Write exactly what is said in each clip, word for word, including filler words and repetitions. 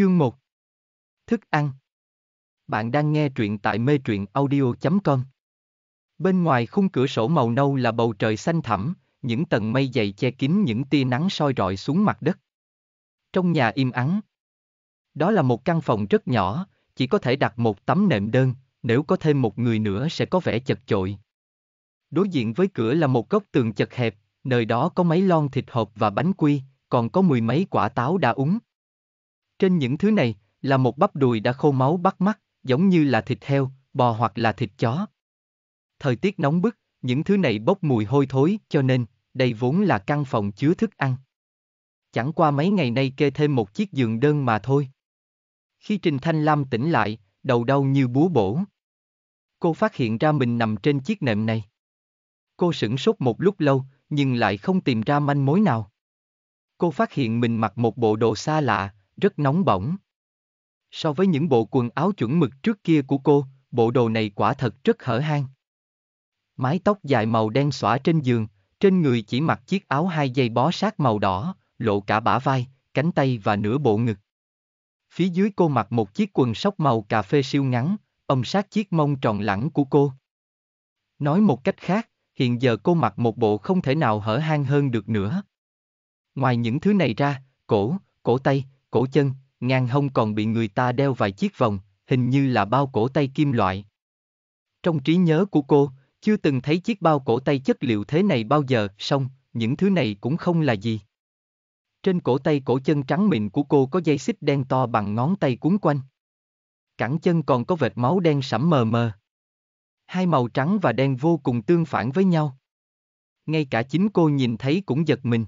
Chương một Thức ăn. Bạn đang nghe truyện tại Mê Truyện Audio chấm com. Bên ngoài khung cửa sổ màu nâu là bầu trời xanh thẳm, những tầng mây dày che kín những tia nắng soi rọi xuống mặt đất. Trong nhà im ắng. Đó là một căn phòng rất nhỏ, chỉ có thể đặt một tấm nệm đơn, nếu có thêm một người nữa sẽ có vẻ chật chội. Đối diện với cửa là một góc tường chật hẹp, nơi đó có mấy lon thịt hộp và bánh quy, còn có mười mấy quả táo đã úng. Trên những thứ này là một bắp đùi đã khô máu bắt mắt, giống như là thịt heo, bò hoặc là thịt chó. Thời tiết nóng bức, những thứ này bốc mùi hôi thối, cho nên đây vốn là căn phòng chứa thức ăn. Chẳng qua mấy ngày nay kê thêm một chiếc giường đơn mà thôi. Khi Trình Thanh Lam tỉnh lại, đầu đau như búa bổ. Cô phát hiện ra mình nằm trên chiếc nệm này. Cô sửng sốt một lúc lâu, nhưng lại không tìm ra manh mối nào. Cô phát hiện mình mặc một bộ đồ xa lạ, rất nóng bỏng. So với những bộ quần áo chuẩn mực trước kia của cô, bộ đồ này quả thật rất hở hang. Mái tóc dài màu đen xõa trên giường, trên người chỉ mặc chiếc áo hai dây bó sát màu đỏ, lộ cả bả vai, cánh tay và nửa bộ ngực. Phía dưới cô mặc một chiếc quần sóc màu cà phê siêu ngắn, ôm sát chiếc mông tròn lẳng của cô. Nói một cách khác, hiện giờ cô mặc một bộ không thể nào hở hang hơn được nữa. Ngoài những thứ này ra, cổ, cổ tay, cổ chân, ngang hông còn bị người ta đeo vài chiếc vòng, hình như là bao cổ tay kim loại. Trong trí nhớ của cô, chưa từng thấy chiếc bao cổ tay chất liệu thế này bao giờ, song những thứ này cũng không là gì. Trên cổ tay cổ chân trắng mịn của cô có dây xích đen to bằng ngón tay quấn quanh. Cẳng chân còn có vệt máu đen sẫm mờ mờ. Hai màu trắng và đen vô cùng tương phản với nhau. Ngay cả chính cô nhìn thấy cũng giật mình.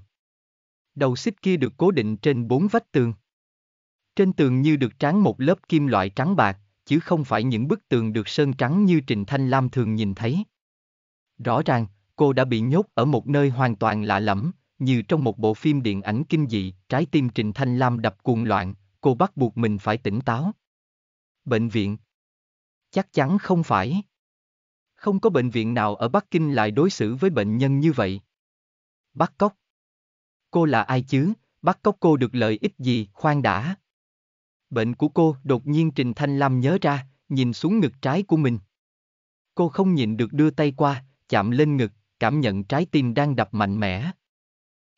Đầu xích kia được cố định trên bốn vách tường. Trên tường như được tráng một lớp kim loại trắng bạc, chứ không phải những bức tường được sơn trắng như Trình Thanh Lam thường nhìn thấy. Rõ ràng, cô đã bị nhốt ở một nơi hoàn toàn lạ lẫm, như trong một bộ phim điện ảnh kinh dị. Trái tim Trình Thanh Lam đập cuồng loạn, cô bắt buộc mình phải tỉnh táo. Bệnh viện? Chắc chắn không phải. Không có bệnh viện nào ở Bắc Kinh lại đối xử với bệnh nhân như vậy. Bắt cóc? Cô là ai chứ, bắt cóc cô được lợi ích gì? Khoan đã. Bệnh của cô, đột nhiên Trình Thanh Lam nhớ ra, nhìn xuống ngực trái của mình. Cô không nhịn được đưa tay qua, chạm lên ngực, cảm nhận trái tim đang đập mạnh mẽ.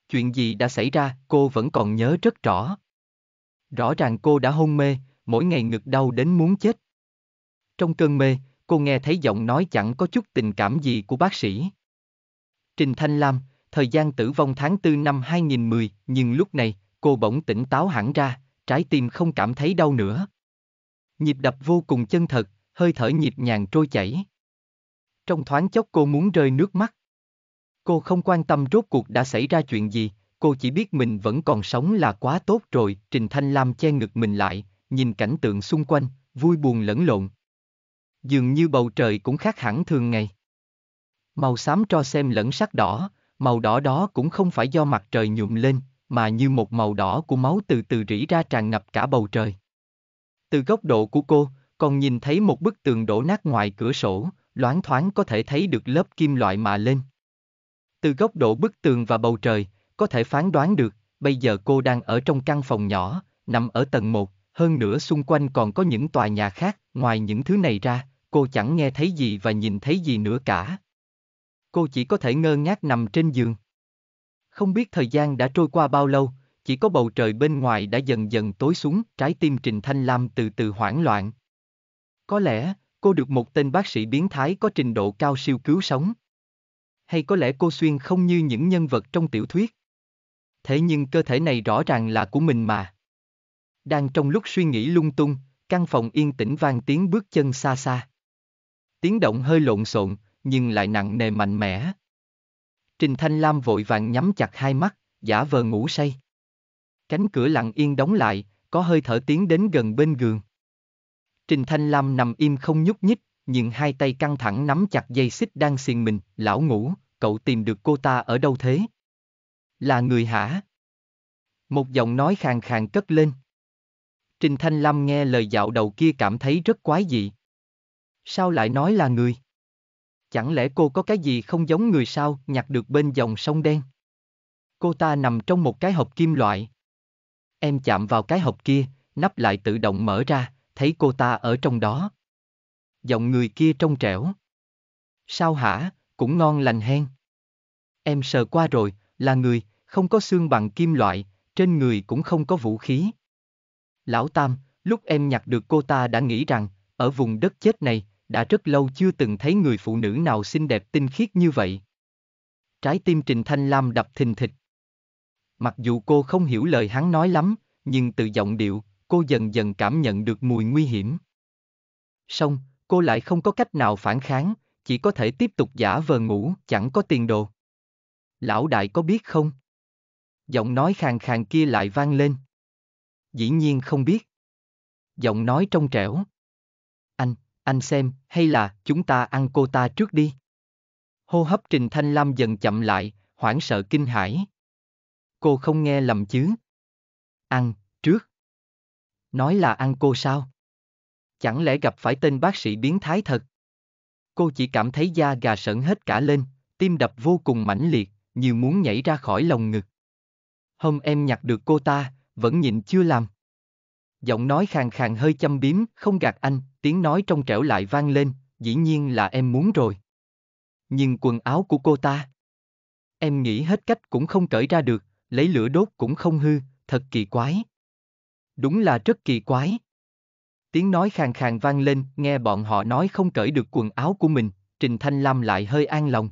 Chuyện gì đã xảy ra, cô vẫn còn nhớ rất rõ. Rõ ràng cô đã hôn mê, mỗi ngày ngực đau đến muốn chết. Trong cơn mê, cô nghe thấy giọng nói chẳng có chút tình cảm gì của bác sĩ. Trình Thanh Lam, thời gian tử vong tháng tư năm hai nghìn mười, nhưng lúc này, cô bỗng tỉnh táo hẳn ra. Trái tim không cảm thấy đau nữa. Nhịp đập vô cùng chân thật, hơi thở nhịp nhàng trôi chảy. Trong thoáng chốc cô muốn rơi nước mắt. Cô không quan tâm rốt cuộc đã xảy ra chuyện gì, cô chỉ biết mình vẫn còn sống là quá tốt rồi. Trình Thanh Lam che ngực mình lại, nhìn cảnh tượng xung quanh, vui buồn lẫn lộn. Dường như bầu trời cũng khác hẳn thường ngày. Màu xám tro xen lẫn sắc đỏ, màu đỏ đó cũng không phải do mặt trời nhuộm lên, mà như một màu đỏ của máu từ từ rỉ ra tràn ngập cả bầu trời. Từ góc độ của cô, còn nhìn thấy một bức tường đổ nát ngoài cửa sổ, loáng thoáng có thể thấy được lớp kim loại mạ lên. Từ góc độ bức tường và bầu trời, có thể phán đoán được, bây giờ cô đang ở trong căn phòng nhỏ, nằm ở tầng một, hơn nữa xung quanh còn có những tòa nhà khác. Ngoài những thứ này ra, cô chẳng nghe thấy gì và nhìn thấy gì nữa cả. Cô chỉ có thể ngơ ngác nằm trên giường. Không biết thời gian đã trôi qua bao lâu, chỉ có bầu trời bên ngoài đã dần dần tối xuống. Trái tim Trình Thanh Lam từ từ hoảng loạn. Có lẽ, cô được một tên bác sĩ biến thái có trình độ cao siêu cứu sống. Hay có lẽ cô xuyên không như những nhân vật trong tiểu thuyết. Thế nhưng cơ thể này rõ ràng là của mình mà. Đang trong lúc suy nghĩ lung tung, căn phòng yên tĩnh vang tiếng bước chân xa xa. Tiếng động hơi lộn xộn, nhưng lại nặng nề mạnh mẽ. Trình Thanh Lam vội vàng nhắm chặt hai mắt, giả vờ ngủ say. Cánh cửa lặng yên đóng lại, có hơi thở tiến đến gần bên giường. Trình Thanh Lam nằm im không nhúc nhích, nhưng hai tay căng thẳng nắm chặt dây xích đang xiềng mình. Lão Ngũ, cậu tìm được cô ta ở đâu thế? Là người hả? Một giọng nói khàn khàn cất lên. Trình Thanh Lam nghe lời dạo đầu kia cảm thấy rất quái dị. Sao lại nói là người? Chẳng lẽ cô có cái gì không giống người sao? Nhặt được bên dòng sông đen. Cô ta nằm trong một cái hộp kim loại. Em chạm vào cái hộp kia, nắp lại tự động mở ra, thấy cô ta ở trong đó. Giọng người kia trong trẻo. Sao hả, cũng ngon lành hen. Em sờ qua rồi, là người, không có xương bằng kim loại, trên người cũng không có vũ khí. Lão Tam, lúc em nhặt được cô ta đã nghĩ rằng, ở vùng đất chết này, đã rất lâu chưa từng thấy người phụ nữ nào xinh đẹp tinh khiết như vậy. Trái tim Trình Thanh Lam đập thình thịch. Mặc dù cô không hiểu lời hắn nói lắm, nhưng từ giọng điệu, cô dần dần cảm nhận được mùi nguy hiểm. Song, cô lại không có cách nào phản kháng, chỉ có thể tiếp tục giả vờ ngủ, chẳng có tiền đồ. Lão đại có biết không? Giọng nói khàn khàn kia lại vang lên. Dĩ nhiên không biết. Giọng nói trong trẻo. Anh, anh xem, hay là chúng ta ăn cô ta trước đi. Hô hấp Trình Thanh Lam dần chậm lại, hoảng sợ kinh hãi. Cô không nghe lầm chứ? Ăn, trước. Nói là ăn cô sao? Chẳng lẽ gặp phải tên bác sĩ biến thái thật? Cô chỉ cảm thấy da gà sởn hết cả lên, tim đập vô cùng mãnh liệt, nhiều muốn nhảy ra khỏi lồng ngực. Hôm em nhặt được cô ta, vẫn nhịn chưa làm. Giọng nói khàn khàn hơi châm biếm, không gạt anh, tiếng nói trong trẻo lại vang lên, dĩ nhiên là em muốn rồi. Nhưng quần áo của cô ta, em nghĩ hết cách cũng không cởi ra được, lấy lửa đốt cũng không hư, thật kỳ quái. Đúng là rất kỳ quái. Tiếng nói khàn khàn vang lên, nghe bọn họ nói không cởi được quần áo của mình, Trình Thanh Lam lại hơi an lòng.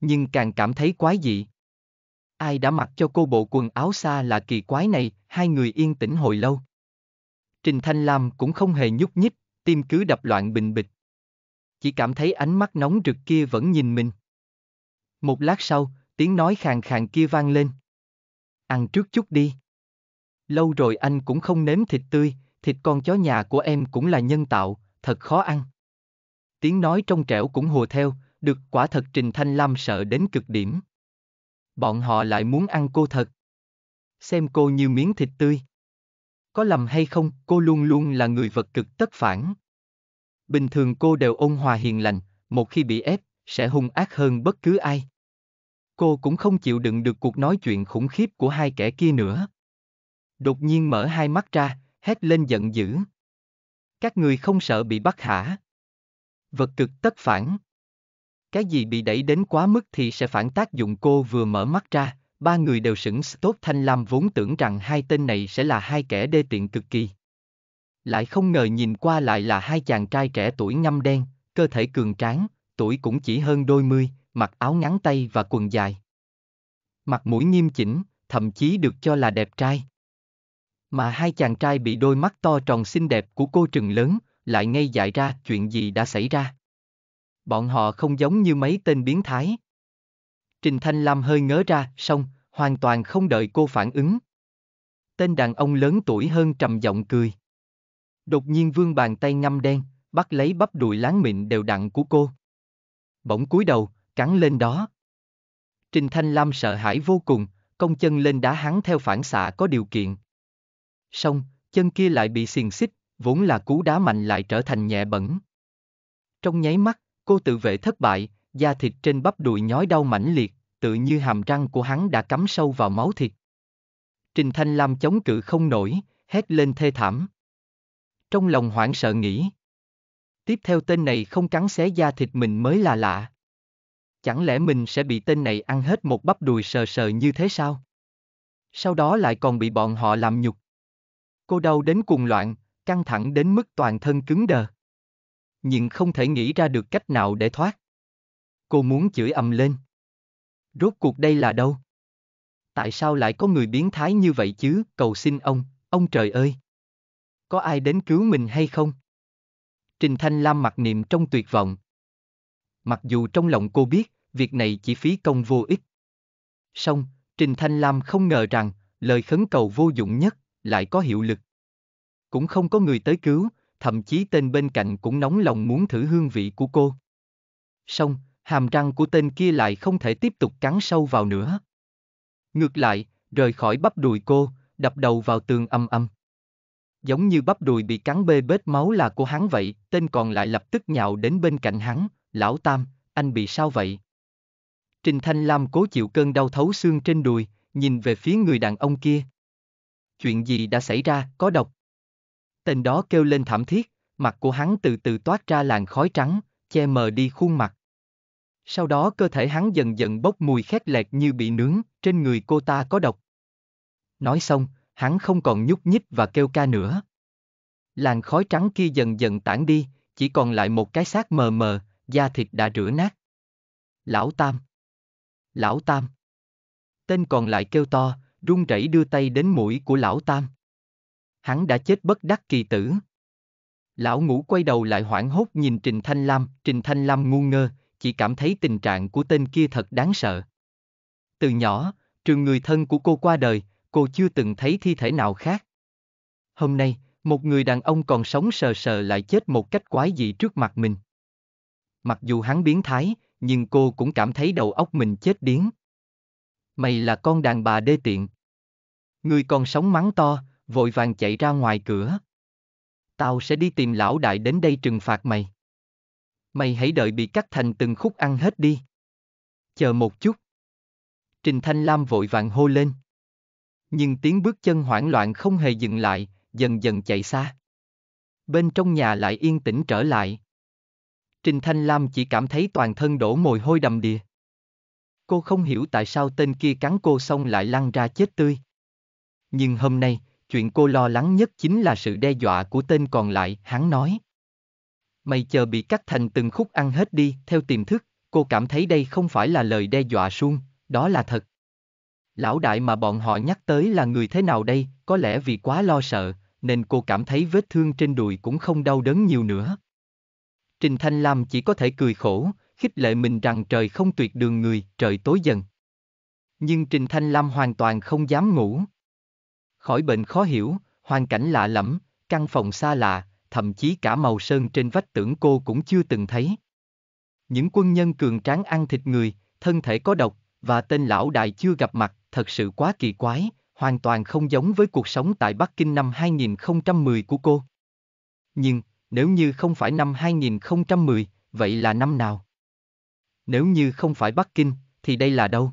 Nhưng càng cảm thấy quái dị. Ai đã mặc cho cô bộ quần áo xa là kỳ quái này, hai người yên tĩnh hồi lâu. Trình Thanh Lam cũng không hề nhúc nhích, tim cứ đập loạn bình bịch. Chỉ cảm thấy ánh mắt nóng rực kia vẫn nhìn mình. Một lát sau, tiếng nói khàn khàn kia vang lên. Ăn trước chút đi. Lâu rồi anh cũng không nếm thịt tươi, thịt con chó nhà của em cũng là nhân tạo, thật khó ăn. Tiếng nói trong trẻo cũng hùa theo, được quả thật Trình Thanh Lam sợ đến cực điểm. Bọn họ lại muốn ăn cô thật. Xem cô như miếng thịt tươi. Có lầm hay không, cô luôn luôn là người vật cực tất phản. Bình thường cô đều ôn hòa hiền lành, một khi bị ép, sẽ hung ác hơn bất cứ ai. Cô cũng không chịu đựng được cuộc nói chuyện khủng khiếp của hai kẻ kia nữa. Đột nhiên mở hai mắt ra, hét lên giận dữ. Các người không sợ bị bắt hả? Vật cực tất phản. Cái gì bị đẩy đến quá mức thì sẽ phản tác dụng. Cô vừa mở mắt ra, ba người đều sững sốt. Thanh Lam vốn tưởng rằng hai tên này sẽ là hai kẻ đê tiện cực kỳ. Lại không ngờ nhìn qua lại là hai chàng trai trẻ tuổi ngăm đen, cơ thể cường tráng, tuổi cũng chỉ hơn đôi mươi, mặc áo ngắn tay và quần dài. Mặt mũi nghiêm chỉnh, thậm chí được cho là đẹp trai. Mà hai chàng trai bị đôi mắt to tròn xinh đẹp của cô trừng lớn, lại ngây dại ra chuyện gì đã xảy ra. Bọn họ không giống như mấy tên biến thái. Trình Thanh Lam hơi ngớ ra, xong, hoàn toàn không đợi cô phản ứng. Tên đàn ông lớn tuổi hơn trầm giọng cười. Đột nhiên vươn bàn tay ngăm đen, bắt lấy bắp đùi láng mịn đều đặn của cô. Bỗng cúi đầu, cắn lên đó. Trình Thanh Lam sợ hãi vô cùng, cong chân lên đá hắn theo phản xạ có điều kiện. Xong, chân kia lại bị xiềng xích, vốn là cú đá mạnh lại trở thành nhẹ bẫng. Trong nháy mắt, cô tự vệ thất bại, da thịt trên bắp đùi nhói đau mãnh liệt, tự như hàm răng của hắn đã cắm sâu vào máu thịt. Trình Thanh Lam chống cự không nổi, hét lên thê thảm. Trong lòng hoảng sợ nghĩ. Tiếp theo tên này không cắn xé da thịt mình mới là lạ. Chẳng lẽ mình sẽ bị tên này ăn hết một bắp đùi sờ sờ như thế sao? Sau đó lại còn bị bọn họ làm nhục. Cô đau đến cuồng loạn, căng thẳng đến mức toàn thân cứng đờ. Nhưng không thể nghĩ ra được cách nào để thoát. Cô muốn chửi ầm lên. Rốt cuộc đây là đâu? Tại sao lại có người biến thái như vậy chứ? Cầu xin ông, ông trời ơi! Có ai đến cứu mình hay không? Trình Thanh Lam mặc niệm trong tuyệt vọng. Mặc dù trong lòng cô biết, việc này chỉ phí công vô ích. Song, Trình Thanh Lam không ngờ rằng, lời khấn cầu vô dụng nhất, lại có hiệu lực. Cũng không có người tới cứu, thậm chí tên bên cạnh cũng nóng lòng muốn thử hương vị của cô. Song, hàm răng của tên kia lại không thể tiếp tục cắn sâu vào nữa. Ngược lại, rời khỏi bắp đùi cô, đập đầu vào tường âm âm. Giống như bắp đùi bị cắn bê bết máu là của hắn vậy, tên còn lại lập tức nhào đến bên cạnh hắn. Lão Tam, anh bị sao vậy? Trình Thanh Lam cố chịu cơn đau thấu xương trên đùi, nhìn về phía người đàn ông kia. Chuyện gì đã xảy ra, có độc? Tên đó kêu lên thảm thiết, mặt của hắn từ từ toát ra làn khói trắng, che mờ đi khuôn mặt. Sau đó cơ thể hắn dần dần bốc mùi khét lẹt như bị nướng, trên người cô ta có độc. Nói xong, hắn không còn nhúc nhích và kêu ca nữa. Làn khói trắng kia dần dần tản đi, chỉ còn lại một cái xác mờ mờ, da thịt đã rửa nát. Lão Tam! Lão Tam! Tên còn lại kêu to, run rẩy đưa tay đến mũi của Lão Tam. Hắn đã chết bất đắc kỳ tử. Lão Ngũ quay đầu lại hoảng hốt nhìn Trình Thanh Lam. Trình Thanh Lam ngu ngơ, chỉ cảm thấy tình trạng của tên kia thật đáng sợ. Từ nhỏ, trừ người thân của cô qua đời, cô chưa từng thấy thi thể nào khác. Hôm nay, một người đàn ông còn sống sờ sờ lại chết một cách quái dị trước mặt mình. Mặc dù hắn biến thái, nhưng cô cũng cảm thấy đầu óc mình chết điếng. Mày là con đàn bà đê tiện. Người còn sống mắng to, vội vàng chạy ra ngoài cửa. Tao sẽ đi tìm lão đại đến đây trừng phạt mày. Mày hãy đợi bị cắt thành từng khúc ăn hết đi. Chờ một chút. Trình Thanh Lam vội vàng hô lên. Nhưng tiếng bước chân hoảng loạn không hề dừng lại, dần dần chạy xa. Bên trong nhà lại yên tĩnh trở lại. Trình Thanh Lam chỉ cảm thấy toàn thân đổ mồ hôi đầm đìa. Cô không hiểu tại sao tên kia cắn cô xong lại lăn ra chết tươi. Nhưng hôm nay, chuyện cô lo lắng nhất chính là sự đe dọa của tên còn lại. Hắn nói: "Mày chờ bị cắt thành từng khúc ăn hết đi." Theo tiềm thức, cô cảm thấy đây không phải là lời đe dọa suông, đó là thật. Lão đại mà bọn họ nhắc tới là người thế nào đây? Có lẽ vì quá lo sợ, nên cô cảm thấy vết thương trên đùi cũng không đau đớn nhiều nữa. Trình Thanh Lam chỉ có thể cười khổ, khích lệ mình rằng trời không tuyệt đường người. Trời tối dần. Nhưng Trình Thanh Lam hoàn toàn không dám ngủ. Khỏi bệnh khó hiểu, hoàn cảnh lạ lẫm, căn phòng xa lạ, thậm chí cả màu sơn trên vách tưởng cô cũng chưa từng thấy. Những quân nhân cường tráng ăn thịt người, thân thể có độc, và tên lão đại chưa gặp mặt, thật sự quá kỳ quái, hoàn toàn không giống với cuộc sống tại Bắc Kinh năm hai nghìn không trăm mười của cô. Nhưng, nếu như không phải năm hai nghìn không trăm mười, vậy là năm nào? Nếu như không phải Bắc Kinh, thì đây là đâu?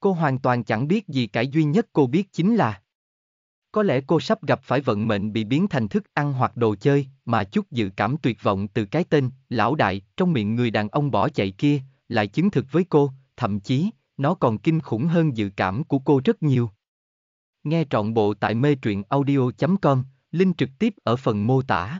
Cô hoàn toàn chẳng biết gì cả, duy nhất cô biết chính là có lẽ cô sắp gặp phải vận mệnh bị biến thành thức ăn hoặc đồ chơi, mà chút dự cảm tuyệt vọng từ cái tên lão đại trong miệng người đàn ông bỏ chạy kia lại chứng thực với cô, thậm chí, nó còn kinh khủng hơn dự cảm của cô rất nhiều. Nghe trọn bộ tại mê truyện audio chấm com, link trực tiếp ở phần mô tả.